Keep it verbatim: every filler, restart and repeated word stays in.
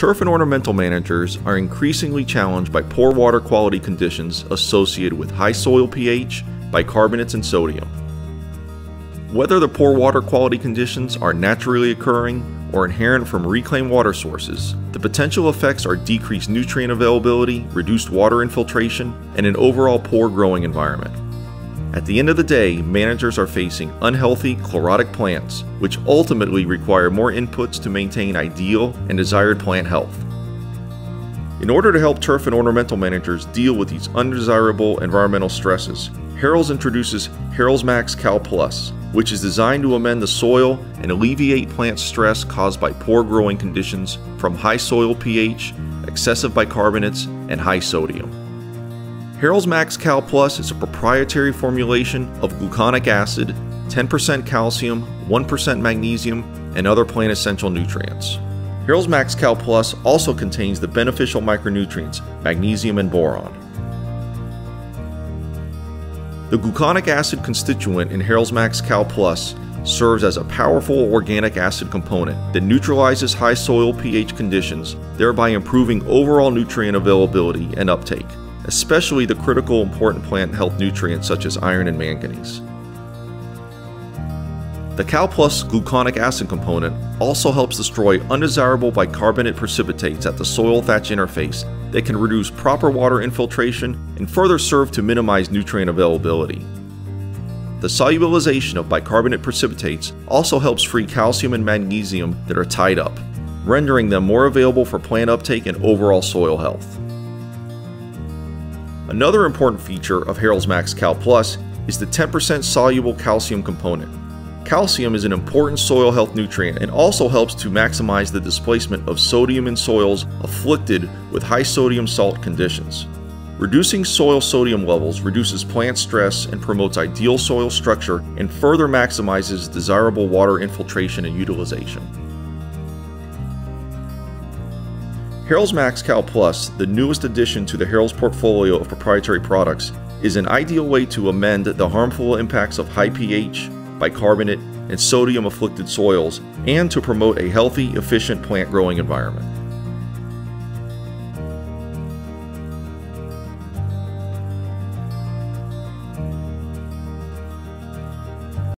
Turf and ornamental managers are increasingly challenged by poor water quality conditions associated with high soil pH, bicarbonates, and sodium. Whether the poor water quality conditions are naturally occurring or inherent from reclaimed water sources, the potential effects are decreased nutrient availability, reduced water infiltration, and an overall poor growing environment. At the end of the day, managers are facing unhealthy, chlorotic plants, which ultimately require more inputs to maintain ideal and desired plant health. In order to help turf and ornamental managers deal with these undesirable environmental stresses, Harrell's introduces Harrell's Max Cal Plus, which is designed to amend the soil and alleviate plant stress caused by poor growing conditions from high soil pH, excessive bicarbonates, and high sodium. Harrell's Max Cal Plus is a proprietary formulation of gluconic acid, ten percent calcium, one percent magnesium, and other plant essential nutrients. Harrell's Max Cal Plus also contains the beneficial micronutrients magnesium and boron. The gluconic acid constituent in Harrell's Max Cal Plus serves as a powerful organic acid component that neutralizes high soil pH conditions, thereby improving overall nutrient availability and uptake, especially the critical important plant health nutrients such as iron and manganese. The Cal Plus gluconic acid component also helps destroy undesirable bicarbonate precipitates at the soil-thatch interface that can reduce proper water infiltration and further serve to minimize nutrient availability. The solubilization of bicarbonate precipitates also helps free calcium and magnesium that are tied up, rendering them more available for plant uptake and overall soil health. Another important feature of Harrell's Max Cal Plus is the ten percent soluble calcium component. Calcium is an important soil health nutrient and also helps to maximize the displacement of sodium in soils afflicted with high sodium salt conditions. Reducing soil sodium levels reduces plant stress and promotes ideal soil structure and further maximizes desirable water infiltration and utilization. Harrell's Max Cal Plus, the newest addition to the Harrell's portfolio of proprietary products, is an ideal way to amend the harmful impacts of high pH, bicarbonate, and sodium-afflicted soils and to promote a healthy, efficient plant growing environment.